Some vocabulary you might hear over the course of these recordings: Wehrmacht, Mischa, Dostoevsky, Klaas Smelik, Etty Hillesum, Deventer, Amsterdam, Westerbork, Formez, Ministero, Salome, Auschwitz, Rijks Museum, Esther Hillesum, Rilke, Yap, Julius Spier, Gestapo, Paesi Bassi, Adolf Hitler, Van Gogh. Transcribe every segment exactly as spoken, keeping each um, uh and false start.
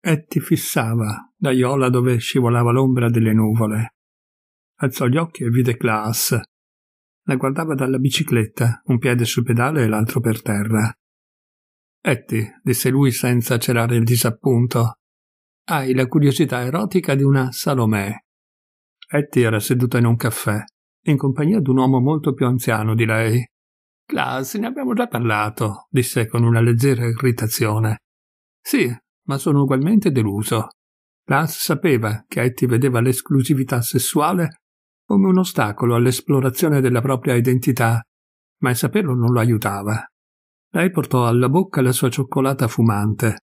Etty fissava l'aiola dove scivolava l'ombra delle nuvole. Alzò gli occhi e vide Klaas. La guardava dalla bicicletta, un piede sul pedale e l'altro per terra. «Etty», disse lui senza celare il disappunto, «hai la curiosità erotica di una Salome». Etty era seduta in un caffè, in compagnia di un uomo molto più anziano di lei. «Klaas, ne abbiamo già parlato», disse con una leggera irritazione. «Sì, ma sono ugualmente deluso». Klaas sapeva che Etty vedeva l'esclusività sessuale come un ostacolo all'esplorazione della propria identità, ma il saperlo non lo aiutava. Lei portò alla bocca la sua cioccolata fumante.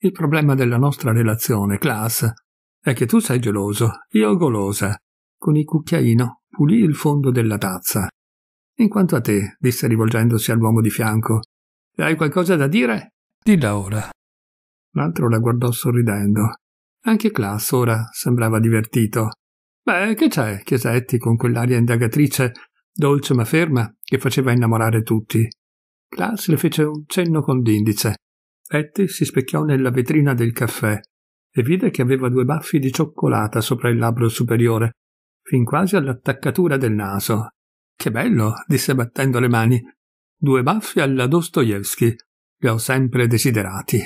«Il problema della nostra relazione, Klaas, è che tu sei geloso, io golosa». Con il cucchiaino pulì il fondo della tazza. «In quanto a te», disse rivolgendosi all'uomo di fianco, «se hai qualcosa da dire? Dilla ora». L'altro la guardò sorridendo. Anche Klaas ora sembrava divertito. «Beh, che c'è?» chiese Etty con quell'aria indagatrice, dolce ma ferma, che faceva innamorare tutti. Klaas le fece un cenno con l'indice. Etty si specchiò nella vetrina del caffè e vide che aveva due baffi di cioccolata sopra il labbro superiore, fin quasi all'attaccatura del naso. «Che bello!» disse battendo le mani. «Due baffi alla Dostoevsky. Li ho sempre desiderati».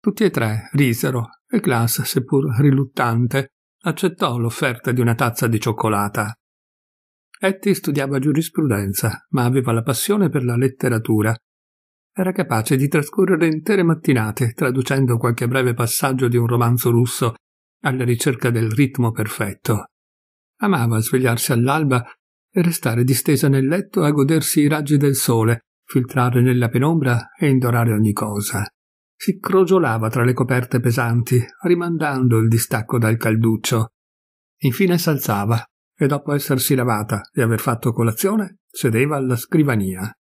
Tutti e tre risero e Klaas, seppur riluttante, accettò l'offerta di una tazza di cioccolata. Etty studiava giurisprudenza, ma aveva la passione per la letteratura. Era capace di trascorrere intere mattinate traducendo qualche breve passaggio di un romanzo russo alla ricerca del ritmo perfetto. Amava svegliarsi all'alba e restare distesa nel letto a godersi i raggi del sole, filtrare nella penombra e indorare ogni cosa. Si crogiolava tra le coperte pesanti, rimandando il distacco dal calduccio. Infine s'alzava e dopo essersi lavata e aver fatto colazione, sedeva alla scrivania.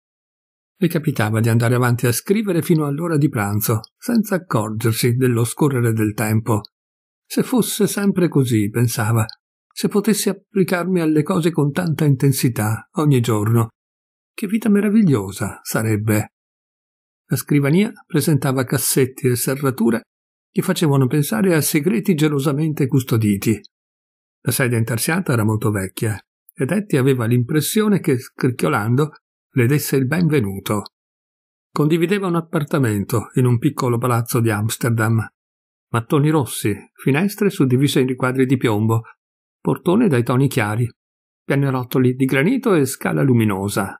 Le capitava di andare avanti a scrivere fino all'ora di pranzo, senza accorgersi dello scorrere del tempo. Se fosse sempre così, pensava, se potessi applicarmi alle cose con tanta intensità ogni giorno, che vita meravigliosa sarebbe. La scrivania presentava cassetti e serrature che facevano pensare a segreti gelosamente custoditi. La sedia intarsiata era molto vecchia ed Etty aveva l'impressione che, scricchiolando, le desse il benvenuto. Condivideva un appartamento in un piccolo palazzo di Amsterdam. Mattoni rossi, finestre suddivise in riquadri di piombo, portone dai toni chiari, pianerottoli di granito e scala luminosa.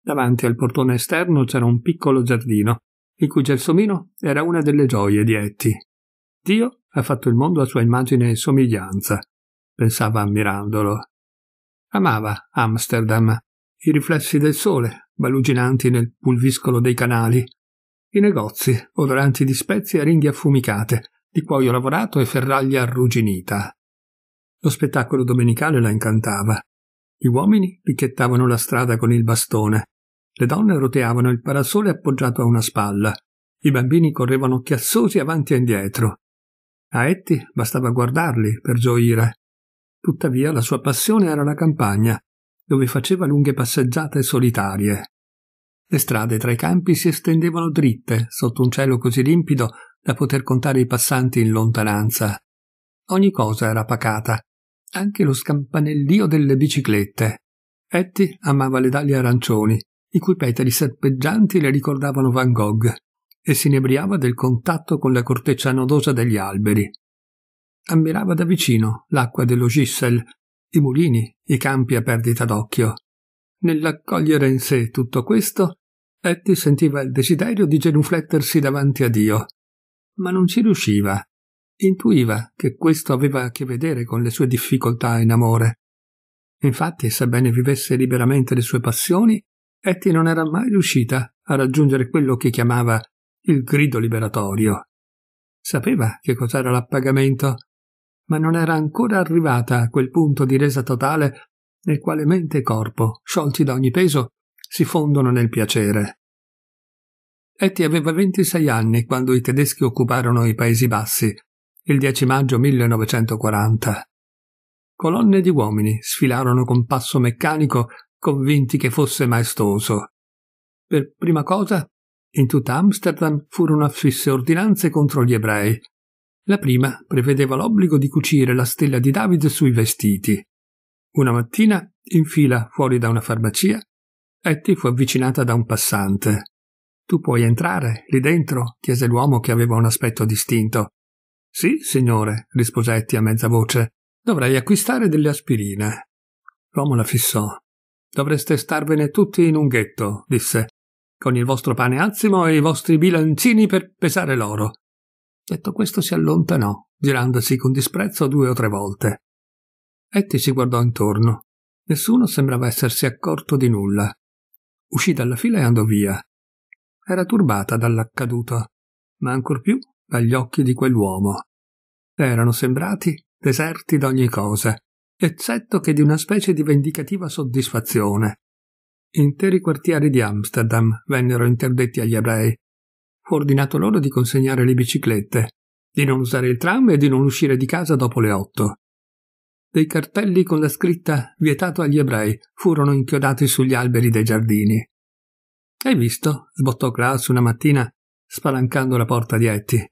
Davanti al portone esterno c'era un piccolo giardino, il cui gelsomino era una delle gioie di Etty. Dio ha fatto il mondo a sua immagine e somiglianza, pensava ammirandolo. Amava Amsterdam, i riflessi del sole, baluginanti nel pulviscolo dei canali, i negozi, odoranti di spezie e ringhi affumicate, di cuoio lavorato e ferraglia arrugginita. Lo spettacolo domenicale la incantava. Gli uomini picchiettavano la strada con il bastone, le donne roteavano il parasole appoggiato a una spalla, i bambini correvano chiassosi avanti e indietro. A Etty bastava guardarli per gioire. Tuttavia la sua passione era la campagna, dove faceva lunghe passeggiate solitarie. Le strade tra i campi si estendevano dritte sotto un cielo così limpido da poter contare i passanti in lontananza. Ogni cosa era pacata, anche lo scampanellio delle biciclette. Etty amava le dalie arancioni, i cui petali serpeggianti le ricordavano Van Gogh, e si inebriava del contatto con la corteccia nodosa degli alberi. Ammirava da vicino l'acqua dello Gissel, i mulini, i campi a perdita d'occhio. Nell'accogliere in sé tutto questo, Etty sentiva il desiderio di genuflettersi davanti a Dio, ma non ci riusciva. Intuiva che questo aveva a che vedere con le sue difficoltà in amore. Infatti, sebbene vivesse liberamente le sue passioni, Etty non era mai riuscita a raggiungere quello che chiamava il grido liberatorio. Sapeva che cos'era l'appagamento, ma non era ancora arrivata a quel punto di resa totale nel quale mente e corpo, sciolti da ogni peso, si fondono nel piacere. Etty aveva ventisei anni quando i tedeschi occuparono i Paesi Bassi, il dieci maggio millenovecentoquaranta. Colonne di uomini sfilarono con passo meccanico, convinti che fosse maestoso. Per prima cosa In tutta Amsterdam furono affisse ordinanze contro gli ebrei. La prima prevedeva l'obbligo di cucire la stella di Davide sui vestiti. Una mattina, in fila fuori da una farmacia, Etty fu avvicinata da un passante. «Tu puoi entrare, lì dentro?» chiese l'uomo che aveva un aspetto distinto. «Sì, signore», rispose Etty a mezza voce. «Dovrei acquistare delle aspirine». L'uomo la fissò. «Dovreste starvene tutti in un ghetto», disse, «con il vostro pane azimo e i vostri bilancini per pesare l'oro». Detto questo si allontanò, girandosi con disprezzo due o tre volte. Etty si guardò intorno. Nessuno sembrava essersi accorto di nulla. Uscì dalla fila e andò via. Era turbata dall'accaduto, ma ancor più dagli occhi di quell'uomo. Erano sembrati deserti d'ogni cosa, eccetto che di una specie di vendicativa soddisfazione. Interi quartieri di Amsterdam vennero interdetti agli ebrei. Fu ordinato loro di consegnare le biciclette, di non usare il tram e di non uscire di casa dopo le otto. Dei cartelli con la scritta «Vietato agli ebrei» furono inchiodati sugli alberi dei giardini. «Hai visto?» sbottò Klaas una mattina, spalancando la porta di Etty.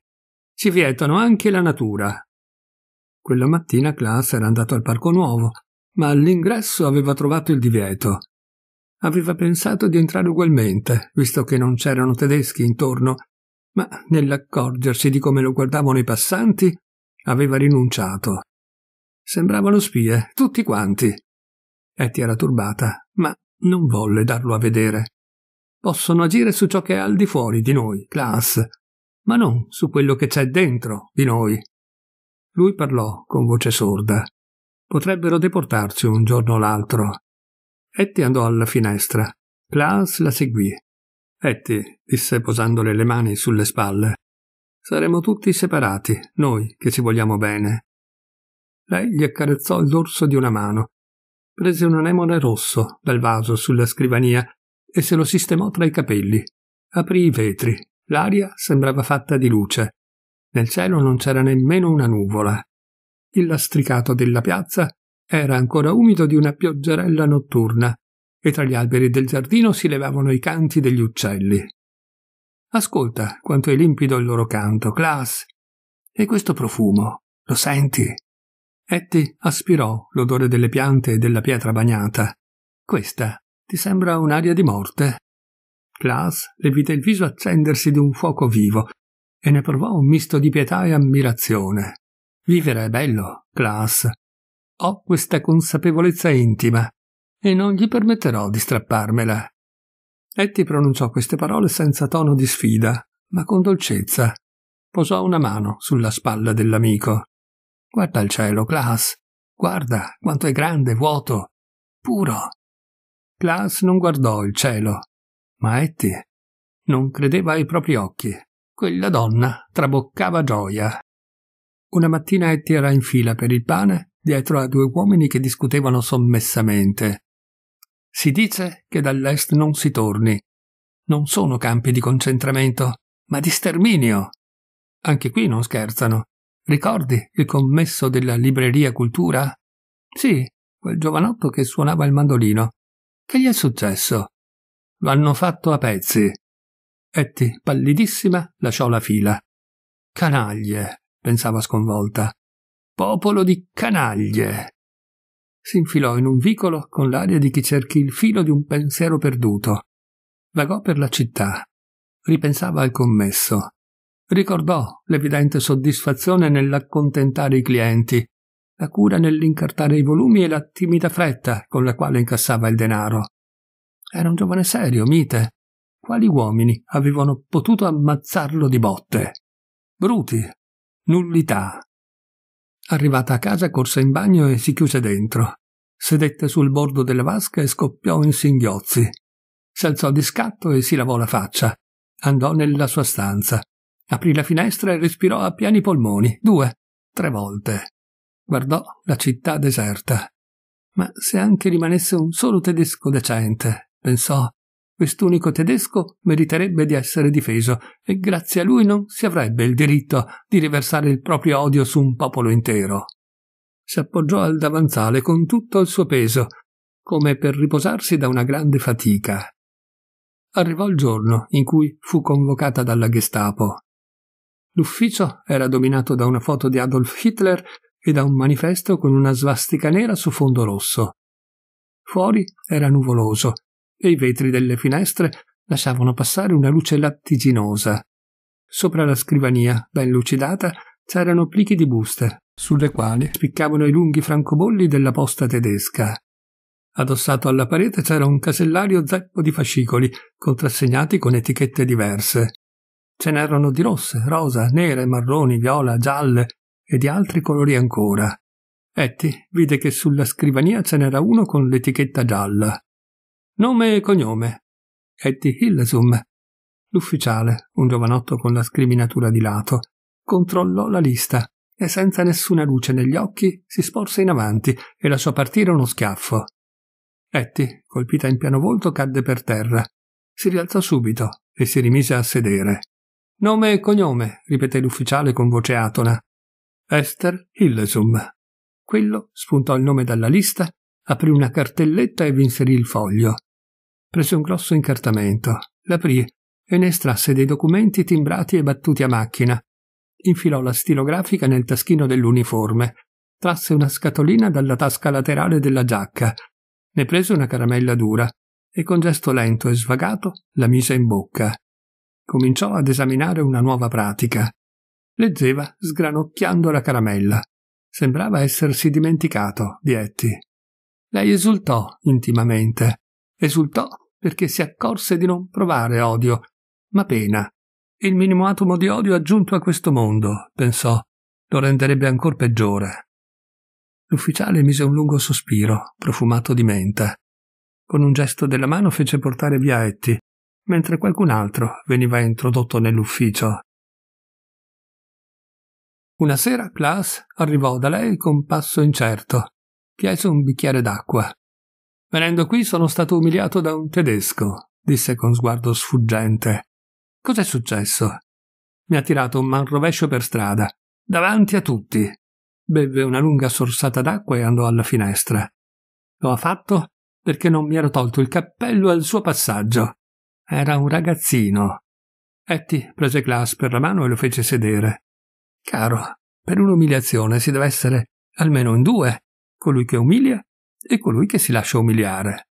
«Ci vietano anche la natura». Quella mattina Klaas era andato al Parco Nuovo, ma all'ingresso aveva trovato il divieto. Aveva pensato di entrare ugualmente, visto che non c'erano tedeschi intorno, ma nell'accorgersi di come lo guardavano i passanti, aveva rinunciato. Sembravano spie, tutti quanti. Etty era turbata, ma non volle darlo a vedere. Possono agire su ciò che è al di fuori di noi, Klaas, ma non su quello che c'è dentro di noi. Lui parlò con voce sorda. Potrebbero deportarci un giorno o l'altro. Etty andò alla finestra. Klaas la seguì. «Etty», disse posandole le mani sulle spalle, «saremo tutti separati, noi che ci vogliamo bene». Lei gli accarezzò l'orso di una mano, prese un anemone rosso dal vaso sulla scrivania e se lo sistemò tra i capelli. Aprì i vetri. L'aria sembrava fatta di luce. Nel cielo non c'era nemmeno una nuvola. Il lastricato della piazza era ancora umido di una pioggerella notturna e tra gli alberi del giardino si levavano i canti degli uccelli. Ascolta quanto è limpido il loro canto, Klaas. E questo profumo, lo senti? Etty aspirò l'odore delle piante e della pietra bagnata. Questa ti sembra un'aria di morte? Klaas le vide il viso accendersi di un fuoco vivo e ne provò un misto di pietà e ammirazione. Vivere è bello, Klaas. Ho questa consapevolezza intima e non gli permetterò di strapparmela. Etty pronunciò queste parole senza tono di sfida, ma con dolcezza. Posò una mano sulla spalla dell'amico. Guarda il cielo, Klaas. Guarda quanto è grande, vuoto, puro. Klaas non guardò il cielo, ma Etty non credeva ai propri occhi. Quella donna traboccava gioia. Una mattina Etty era in fila per il pane dietro a due uomini che discutevano sommessamente. Si dice che dall'est non si torni. Non sono campi di concentramento, ma di sterminio. Anche qui non scherzano. Ricordi il commesso della libreria Cultura? Sì, quel giovanotto che suonava il mandolino. Che gli è successo? Lo hanno fatto a pezzi. Etty, pallidissima, lasciò la fila. Canaglie, pensava sconvolta. Popolo di canaglie. Si infilò in un vicolo con l'aria di chi cerchi il filo di un pensiero perduto. Vagò per la città. Ripensava al commesso. Ricordò l'evidente soddisfazione nell'accontentare i clienti, la cura nell'incartare i volumi e la timida fretta con la quale incassava il denaro. Era un giovane serio, mite. Quali uomini avevano potuto ammazzarlo di botte? Bruti. Nullità. Arrivata a casa corse in bagno e si chiuse dentro. Sedette sul bordo della vasca e scoppiò in singhiozzi. Si alzò di scatto e si lavò la faccia. Andò nella sua stanza. Aprì la finestra e respirò a pieni polmoni, due, tre volte. Guardò la città deserta. Ma se anche rimanesse un solo tedesco decente, pensò, quest'unico tedesco meriterebbe di essere difeso e grazie a lui non si avrebbe il diritto di riversare il proprio odio su un popolo intero. Si appoggiò al davanzale con tutto il suo peso, come per riposarsi da una grande fatica. arrivò il giorno in cui fu convocata dalla Gestapo. L'ufficio era dominato da una foto di Adolf Hitler e da un manifesto con una svastica nera su fondo rosso. Fuori era nuvoloso e i vetri delle finestre lasciavano passare una luce lattiginosa. Sopra la scrivania, ben lucidata, c'erano plichi di buste, sulle quali spiccavano i lunghi francobolli della posta tedesca. Addossato alla parete c'era un casellario zeppo di fascicoli, contrassegnati con etichette diverse. Ce n'erano di rosse, rosa, nere, marroni, viola, gialle e di altri colori ancora. Etty vide che sulla scrivania ce n'era uno con l'etichetta gialla. Nome e cognome. Etty Hillesum. L'ufficiale, un giovanotto con la scriminatura di lato, controllò la lista e senza nessuna luce negli occhi si sporse in avanti e lasciò partire uno schiaffo. Etty, colpita in pieno volto, cadde per terra. Si rialzò subito e si rimise a sedere. Nome e cognome, ripeté l'ufficiale con voce atona. Esther Hillesum. Quello spuntò il nome dalla lista, aprì una cartelletta e vi inserì il foglio. Prese un grosso incartamento, l'aprì e ne estrasse dei documenti timbrati e battuti a macchina. Infilò la stilografica nel taschino dell'uniforme, trasse una scatolina dalla tasca laterale della giacca, ne prese una caramella dura e con gesto lento e svagato la mise in bocca. Cominciò ad esaminare una nuova pratica. Leggeva sgranocchiando la caramella. Sembrava essersi dimenticato di Etty. Lei esultò intimamente. Esultò perché si accorse di non provare odio, ma pena. Il minimo atomo di odio aggiunto a questo mondo, pensò, lo renderebbe ancor peggiore. L'ufficiale mise un lungo sospiro, profumato di menta. Con un gesto della mano fece portare via Etty, mentre qualcun altro veniva introdotto nell'ufficio. Una sera Klaas arrivò da lei con passo incerto. Chiese un bicchiere d'acqua. «Venendo qui sono stato umiliato da un tedesco», disse con sguardo sfuggente. «Cos'è successo?» «Mi ha tirato un manrovescio per strada, davanti a tutti». Bevve una lunga sorsata d'acqua e andò alla finestra. «Lo ha fatto perché non mi ero tolto il cappello al suo passaggio. Era un ragazzino». Etty prese Klaas per la mano e lo fece sedere. «Caro, per un'umiliazione si deve essere almeno in due, colui che umilia e colui che si lascia umiliare».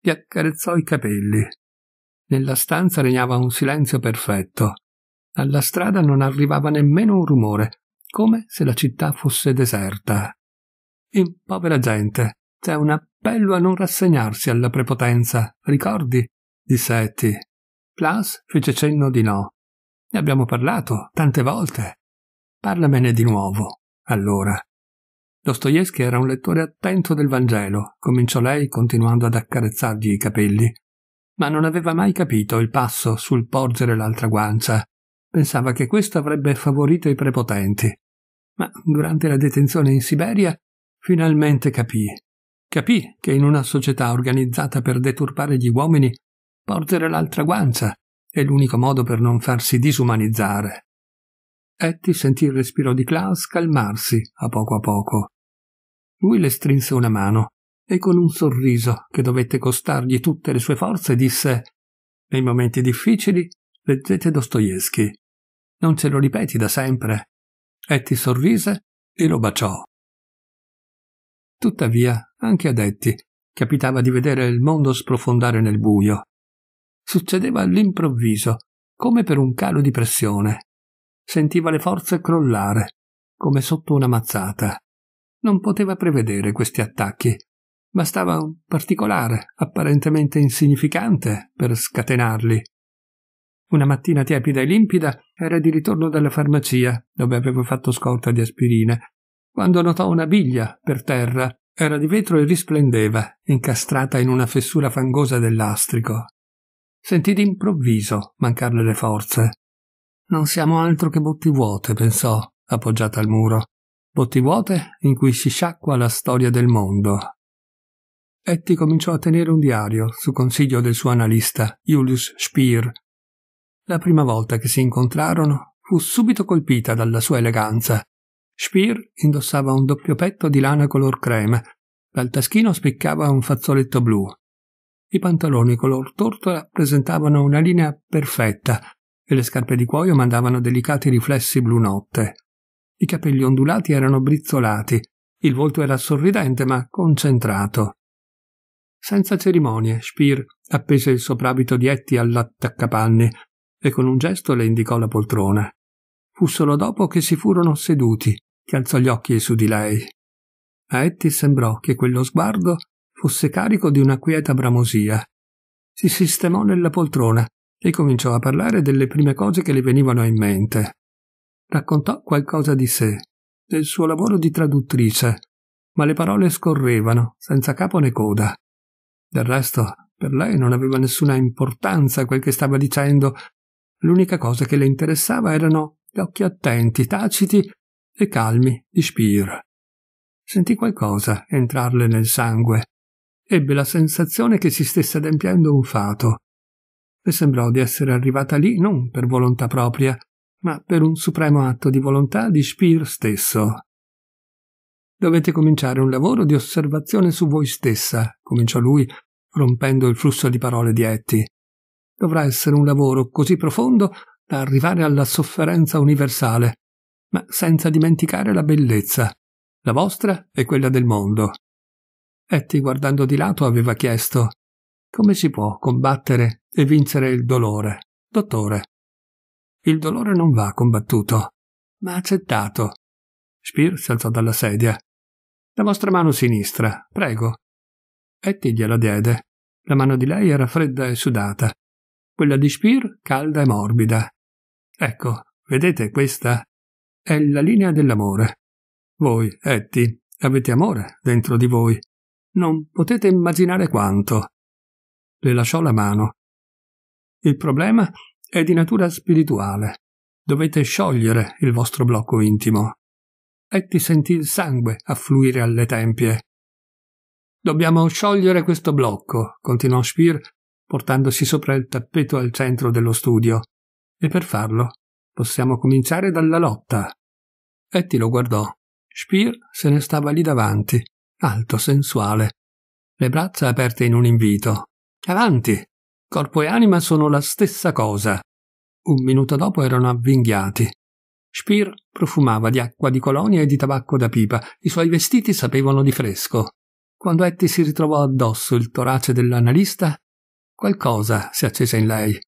Gli accarezzò i capelli. Nella stanza regnava un silenzio perfetto. Alla strada non arrivava nemmeno un rumore, come se la città fosse deserta. «In povera gente, c'è un appello a non rassegnarsi alla prepotenza, ricordi?» disse Etty. Klaas fece cenno di no. «Ne abbiamo parlato tante volte. Parlamene di nuovo, allora». Dostoevsky era un lettore attento del Vangelo, cominciò lei continuando ad accarezzargli i capelli, ma non aveva mai capito il passo sul porgere l'altra guancia. Pensava che questo avrebbe favorito i prepotenti. Ma durante la detenzione in Siberia finalmente capì. Capì che in una società organizzata per deturpare gli uomini porgere l'altra guancia è l'unico modo per non farsi disumanizzare. Etty sentì il respiro di Klaas calmarsi a poco a poco. Lui le strinse una mano e con un sorriso che dovette costargli tutte le sue forze disse: «Nei momenti difficili leggete Dostoevsky. Non ce lo ripeti da sempre». Etty sorrise e lo baciò. Tuttavia, anche ad Etty capitava di vedere il mondo sprofondare nel buio. Succedeva all'improvviso, come per un calo di pressione. Sentiva le forze crollare, come sotto una mazzata. Non poteva prevedere questi attacchi. Bastava un particolare, apparentemente insignificante, per scatenarli. Una mattina tiepida e limpida era di ritorno dalla farmacia, dove aveva fatto scorta di aspirine, quando notò una biglia per terra. Era di vetro e risplendeva, incastrata in una fessura fangosa del lastrico. Sentì d'improvviso mancarle le forze. «Non siamo altro che botti vuote», pensò, appoggiata al muro. «Botti vuote in cui si sciacqua la storia del mondo». Etty cominciò a tenere un diario, su consiglio del suo analista, Julius Spier. La prima volta che si incontrarono fu subito colpita dalla sua eleganza. Spier indossava un doppio petto di lana color crema. Dal taschino spiccava un fazzoletto blu. I pantaloni color torta presentavano una linea perfetta e le scarpe di cuoio mandavano delicati riflessi blu notte. I capelli ondulati erano brizzolati, il volto era sorridente ma concentrato. Senza cerimonie, Spier appese il soprabito di Etty all'attaccapanni e con un gesto le indicò la poltrona. Fu solo dopo che si furono seduti che alzò gli occhi su di lei. A Etty sembrò che quello sguardo fosse carico di una quieta bramosia. Si sistemò nella poltrona e cominciò a parlare delle prime cose che le venivano in mente. Raccontò qualcosa di sé, del suo lavoro di traduttrice, ma le parole scorrevano, senza capo né coda. Del resto, per lei non aveva nessuna importanza quel che stava dicendo. L'unica cosa che le interessava erano gli occhi attenti, taciti e calmi di Spier. Sentì qualcosa entrarle nel sangue. Ebbe la sensazione che si stesse adempiendo un fato. Le sembrò di essere arrivata lì non per volontà propria, ma per un supremo atto di volontà di Spier stesso. «Dovete cominciare un lavoro di osservazione su voi stessa», cominciò lui, rompendo il flusso di parole di Etty. «Dovrà essere un lavoro così profondo da arrivare alla sofferenza universale, ma senza dimenticare la bellezza, la vostra e quella del mondo». Etty, guardando di lato, aveva chiesto: «Come si può combattere e vincere il dolore, dottore?» «Il dolore non va combattuto, ma accettato». Spier si alzò dalla sedia. «La vostra mano sinistra, prego». Etty gliela diede. La mano di lei era fredda e sudata. Quella di Spier calda e morbida. «Ecco, vedete questa? È la linea dell'amore. Voi, Etty, avete amore dentro di voi. Non potete immaginare quanto». Le lasciò la mano. «Il problema è di natura spirituale. Dovete sciogliere il vostro blocco intimo». Etty sentì il sangue affluire alle tempie. «Dobbiamo sciogliere questo blocco», continuò Spier, portandosi sopra il tappeto al centro dello studio. «E per farlo possiamo cominciare dalla lotta». Etty lo guardò. Spier se ne stava lì davanti, alto, sensuale, le braccia aperte in un invito. «Avanti! Corpo e anima sono la stessa cosa». Un minuto dopo erano avvinghiati. Spier profumava di acqua di colonia e di tabacco da pipa, i suoi vestiti sapevano di fresco. Quando Etty si ritrovò addosso il torace dell'analista, qualcosa si accese in lei.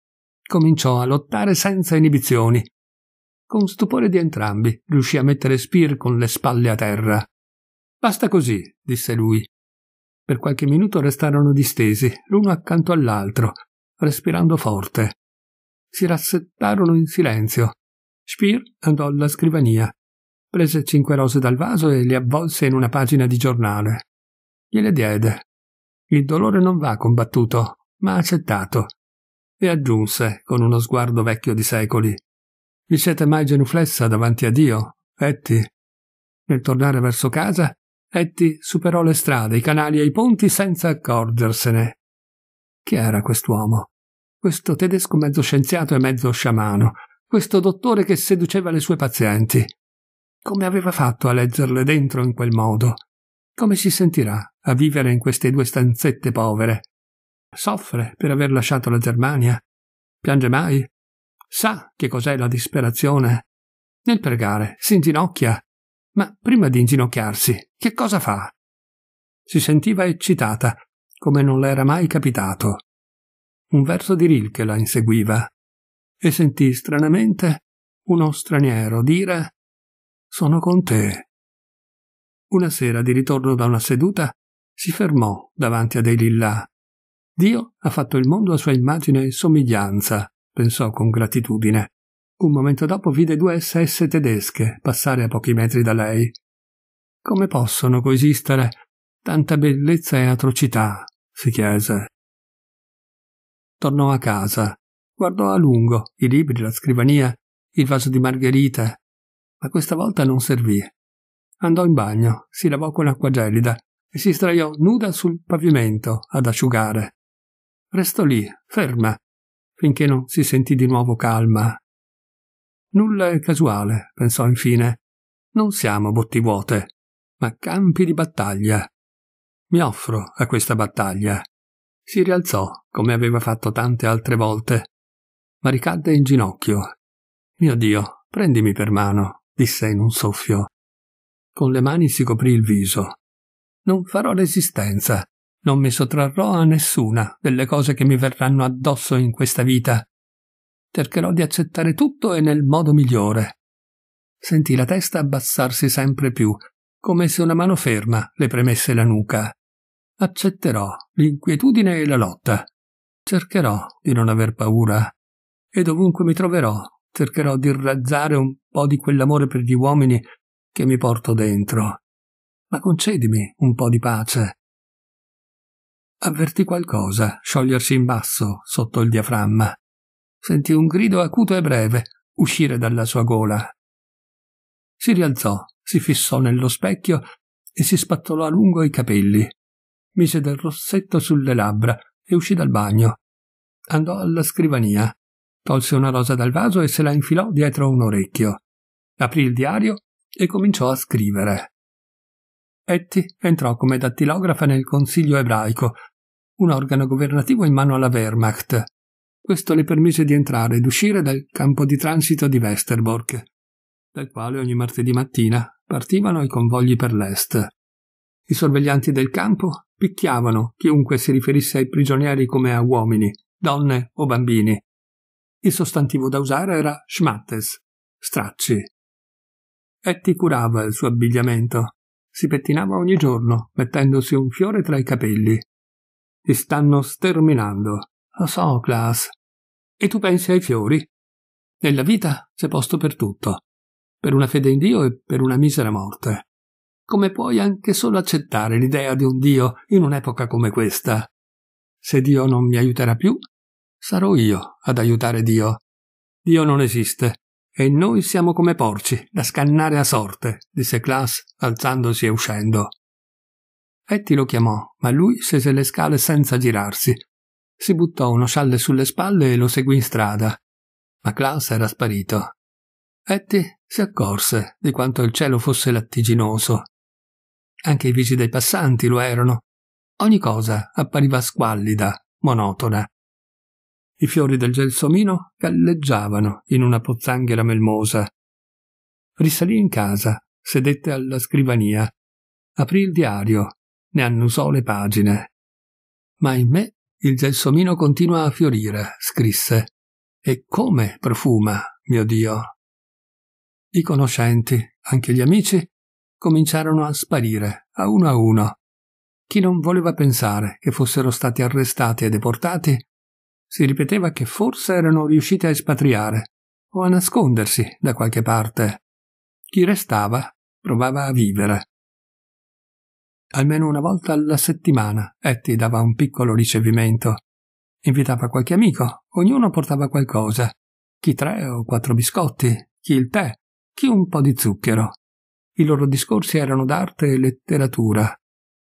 Cominciò a lottare senza inibizioni. Con stupore di entrambi, riuscì a mettere Spier con le spalle a terra. «Basta così», disse lui. Per qualche minuto restarono distesi, l'uno accanto all'altro, respirando forte. Si rassettarono in silenzio. Spier andò alla scrivania, prese cinque rose dal vaso e le avvolse in una pagina di giornale. Gliele diede. «Il dolore non va combattuto, ma accettato», e aggiunse con uno sguardo vecchio di secoli: «Vi siete mai genuflessa davanti a Dio, Etty?» Nel tornare verso casa, Etty superò le strade, i canali e i ponti senza accorgersene. Chi era quest'uomo? Questo tedesco mezzo scienziato e mezzo sciamano? Questo dottore che seduceva le sue pazienti? Come aveva fatto a leggerle dentro in quel modo? Come si sentirà a vivere in queste due stanzette povere? Soffre per aver lasciato la Germania? Piange mai? Sa che cos'è la disperazione? Nel pregare si inginocchia, ma prima di inginocchiarsi che cosa fa? Si sentiva eccitata, come non le era mai capitato. Un verso di Rilke la inseguiva. E sentì stranamente uno straniero dire: «Sono con te». Una sera di ritorno da una seduta si fermò davanti a dei lillà. «Dio ha fatto il mondo a sua immagine e somiglianza», pensò con gratitudine. Un momento dopo vide due esse esse tedesche passare a pochi metri da lei. «Come possono coesistere tanta bellezza e atrocità?» si chiese. Tornò a casa. Guardò a lungo i libri, la scrivania, il vaso di margherita, ma questa volta non servì. Andò in bagno, si lavò con acqua gelida e si sdraiò nuda sul pavimento ad asciugare. Restò lì, ferma, finché non si sentì di nuovo calma. «Nulla è casuale», pensò infine. «Non siamo botti vuote, ma campi di battaglia. Mi offro a questa battaglia. Si rialzò, come aveva fatto tante altre volte, ma ricadde in ginocchio. «Mio Dio, prendimi per mano», disse in un soffio. Con le mani si coprì il viso. «Non farò resistenza, non mi sottrarrò a nessuna delle cose che mi verranno addosso in questa vita. Cercherò di accettare tutto e nel modo migliore». Sentì la testa abbassarsi sempre più, come se una mano ferma le premesse la nuca. Accetterò l'inquietudine e la lotta. Cercherò di non aver paura. E dovunque mi troverò, cercherò di irraggiare un po' di quell'amore per gli uomini che mi porto dentro. Ma concedimi un po' di pace. Avvertì qualcosa sciogliersi in basso sotto il diaframma. Sentì un grido acuto e breve uscire dalla sua gola. Si rialzò, si fissò nello specchio e si spazzolò a lungo i capelli. Mise del rossetto sulle labbra e uscì dal bagno. Andò alla scrivania. Tolse una rosa dal vaso e se la infilò dietro un orecchio. Aprì il diario e cominciò a scrivere. Etty entrò come dattilografa nel Consiglio ebraico, un organo governativo in mano alla Wehrmacht. Questo le permise di entrare ed uscire dal campo di transito di Westerbork, dal quale ogni martedì mattina partivano i convogli per l'est. I sorveglianti del campo picchiavano chiunque si riferisse ai prigionieri come a uomini, donne o bambini. Il sostantivo da usare era schmattes, stracci. Etty curava il suo abbigliamento. Si pettinava ogni giorno, mettendosi un fiore tra i capelli. «Ti stanno sterminando. Lo so, Klaas. E tu pensi ai fiori? Nella vita c'è posto per tutto. Per una fede in Dio e per una misera morte. Come puoi anche solo accettare l'idea di un Dio in un'epoca come questa? Se Dio non mi aiuterà più, sarò io ad aiutare Dio. Dio non esiste. E noi siamo come porci, da scannare a sorte», disse Klaas, alzandosi e uscendo. Etty lo chiamò, ma lui scese le scale senza girarsi. Si buttò uno scialle sulle spalle e lo seguì in strada. Ma Klaas era sparito. Etty si accorse di quanto il cielo fosse lattiginoso. Anche i visi dei passanti lo erano. Ogni cosa appariva squallida, monotona. I fiori del gelsomino galleggiavano in una pozzanghera melmosa. Risalì in casa, sedette alla scrivania, aprì il diario, ne annusò le pagine. «Ma in me il gelsomino continua a fiorire», scrisse. «E come profuma, mio Dio!» I conoscenti, anche gli amici, cominciarono a sparire, a uno a uno. Chi non voleva pensare che fossero stati arrestati e deportati, si ripeteva che forse erano riusciti a espatriare o a nascondersi da qualche parte. Chi restava provava a vivere. Almeno una volta alla settimana Etty dava un piccolo ricevimento. Invitava qualche amico, ognuno portava qualcosa, chi tre o quattro biscotti, chi il tè, chi un po' di zucchero. I loro discorsi erano d'arte e letteratura.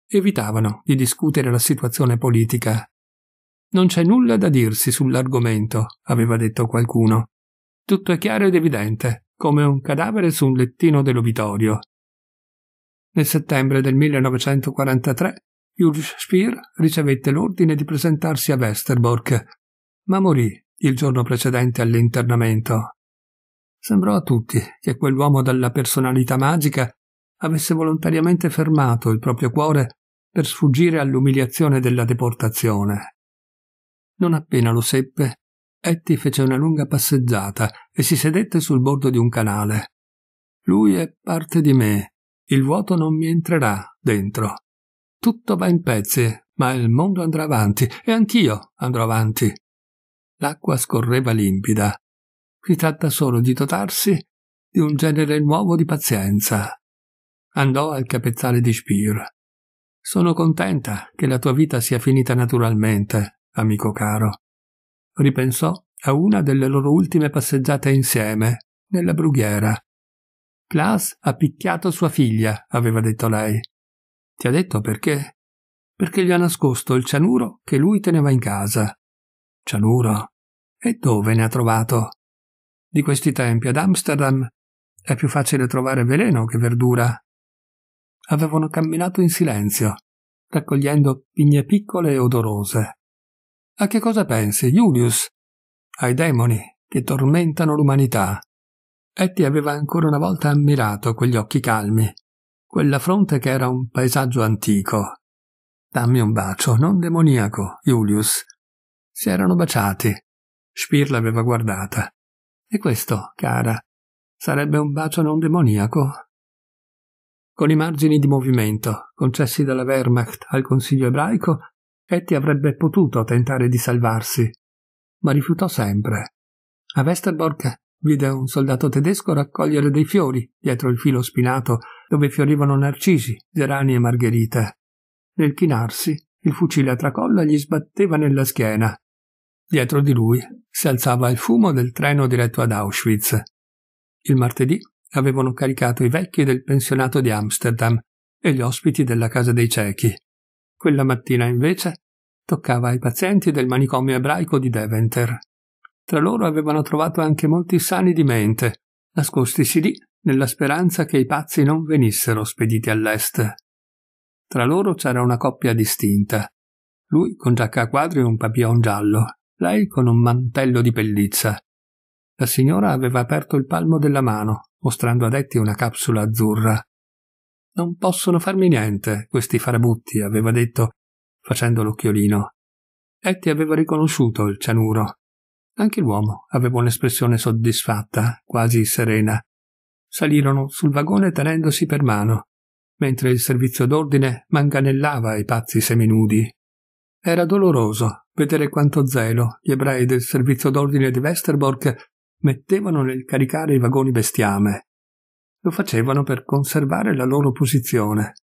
Evitavano di discutere la situazione politica. «Non c'è nulla da dirsi sull'argomento», aveva detto qualcuno. «Tutto è chiaro ed evidente, come un cadavere su un lettino dell'obitorio». Nel settembre del millenovecentoquarantatré Julius Spier ricevette l'ordine di presentarsi a Westerbork, ma morì il giorno precedente all'internamento. Sembrò a tutti che quell'uomo dalla personalità magica avesse volontariamente fermato il proprio cuore per sfuggire all'umiliazione della deportazione. Non appena lo seppe, Etty fece una lunga passeggiata e si sedette sul bordo di un canale. «Lui è parte di me, il vuoto non mi entrerà dentro. Tutto va in pezzi, ma il mondo andrà avanti e anch'io andrò avanti». L'acqua scorreva limpida. Si tratta solo di dotarsi di un genere nuovo di pazienza. Andò al capezzale di Spier. «Sono contenta che la tua vita sia finita naturalmente, amico caro». Ripensò a una delle loro ultime passeggiate insieme, nella brughiera. «Klaas ha picchiato sua figlia», aveva detto lei. «Ti ha detto perché?» «Perché gli ha nascosto il cianuro che lui teneva in casa». «Cianuro? E dove ne ha trovato?» «Di questi tempi ad Amsterdam è più facile trovare veleno che verdura». Avevano camminato in silenzio, raccogliendo pigne piccole e odorose. A che cosa pensi, Julius? Ai demoni che tormentano l'umanità. Etty aveva ancora una volta ammirato quegli occhi calmi, quella fronte che era un paesaggio antico. Dammi un bacio, non demoniaco, Julius. Si erano baciati. Spier l'aveva guardata. E questo, cara, sarebbe un bacio non demoniaco? Con i margini di movimento concessi dalla Wehrmacht al Consiglio ebraico, Etty avrebbe potuto tentare di salvarsi, ma rifiutò sempre. A Westerbork vide un soldato tedesco raccogliere dei fiori dietro il filo spinato dove fiorivano narcisi, gerani e margherite. Nel chinarsi, il fucile a tracolla gli sbatteva nella schiena. Dietro di lui si alzava il fumo del treno diretto ad Auschwitz. Il martedì avevano caricato i vecchi del pensionato di Amsterdam e gli ospiti della casa dei ciechi. Quella mattina, invece, toccava ai pazienti del manicomio ebraico di Deventer. Tra loro avevano trovato anche molti sani di mente, nascostisi lì nella speranza che i pazzi non venissero spediti all'est. Tra loro c'era una coppia distinta. Lui con giacca a quadri e un papillon giallo, lei con un mantello di pelliccia. La signora aveva aperto il palmo della mano, mostrando ad Etty una capsula azzurra. «Non possono farmi niente, questi farabutti», aveva detto, facendo l'occhiolino. Etty aveva riconosciuto il cianuro. Anche l'uomo aveva un'espressione soddisfatta, quasi serena. Salirono sul vagone tenendosi per mano, mentre il servizio d'ordine manganellava i pazzi seminudi. Era doloroso vedere quanto zelo gli ebrei del servizio d'ordine di Westerbork mettevano nel caricare i vagoni bestiame. Lo facevano per conservare la loro posizione.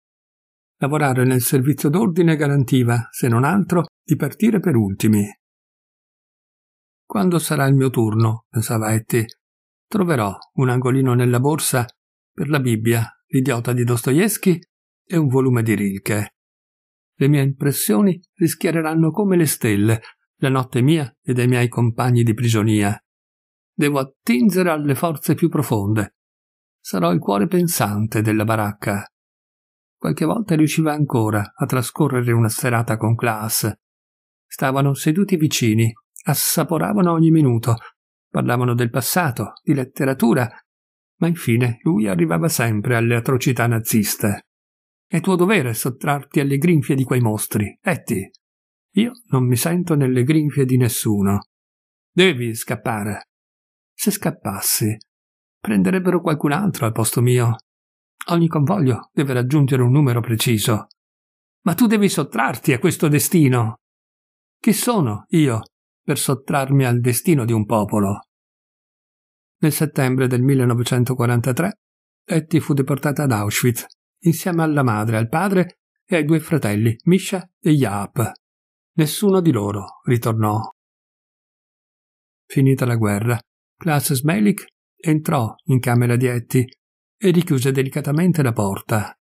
Lavorare nel servizio d'ordine garantiva, se non altro, di partire per ultimi. «Quando sarà il mio turno», pensava Etty, «troverò un angolino nella borsa per la Bibbia, l'idiota di Dostoevsky e un volume di Rilke. Le mie impressioni rischiareranno come le stelle, la notte mia e dei miei compagni di prigionia. Devo attingere alle forze più profonde. Sarò il cuore pensante della baracca». Qualche volta riusciva ancora a trascorrere una serata con Klaas. Stavano seduti vicini, assaporavano ogni minuto, parlavano del passato, di letteratura, ma infine lui arrivava sempre alle atrocità naziste. «È tuo dovere sottrarti alle grinfie di quei mostri, Etty. Io non mi sento nelle grinfie di nessuno. Devi scappare. Se scappassi, prenderebbero qualcun altro al posto mio. Ogni convoglio deve raggiungere un numero preciso. Ma tu devi sottrarti a questo destino. Chi sono io per sottrarmi al destino di un popolo?» Nel settembre del millenovecentoquarantatré Etty fu deportata ad Auschwitz insieme alla madre, al padre e ai due fratelli Mischa e Yap. Nessuno di loro ritornò. Finita la guerra, Klaas Smelik entrò in camera di Etty e richiuse delicatamente la porta.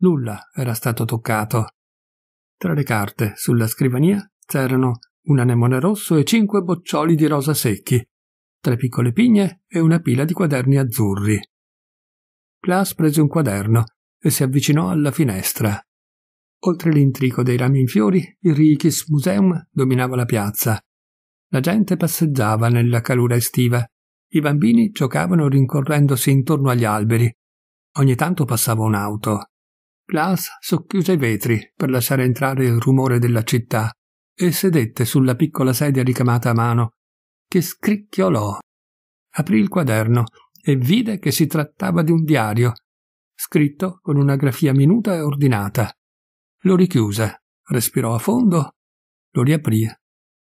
Nulla era stato toccato. Tra le carte sulla scrivania c'erano un anemone rosso e cinque boccioli di rosa secchi, tre piccole pigne e una pila di quaderni azzurri. Klaas prese un quaderno e si avvicinò alla finestra. Oltre l'intrico dei rami in fiori, il Rijks Museum dominava la piazza. La gente passeggiava nella calura estiva. I bambini giocavano rincorrendosi intorno agli alberi. Ogni tanto passava un'auto. Klaas socchiuse i vetri per lasciare entrare il rumore della città e sedette sulla piccola sedia ricamata a mano, che scricchiolò. Aprì il quaderno e vide che si trattava di un diario, scritto con una grafia minuta e ordinata. Lo richiuse, respirò a fondo, lo riaprì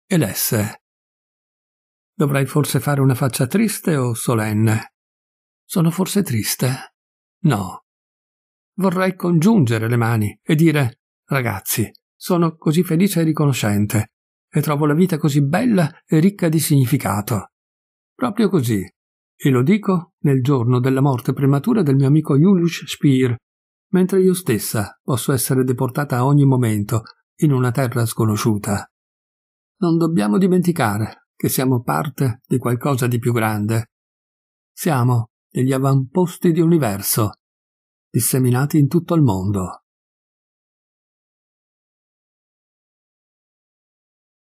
e lesse. «Dovrei forse fare una faccia triste o solenne? Sono forse triste? No. Vorrei congiungere le mani e dire: ragazzi, sono così felice e riconoscente, e trovo la vita così bella e ricca di significato. Proprio così. E lo dico nel giorno della morte prematura del mio amico Julius Spier, mentre io stessa posso essere deportata a ogni momento in una terra sconosciuta. Non dobbiamo dimenticare che siamo parte di qualcosa di più grande. Siamo degli avamposti di universo, disseminati in tutto il mondo».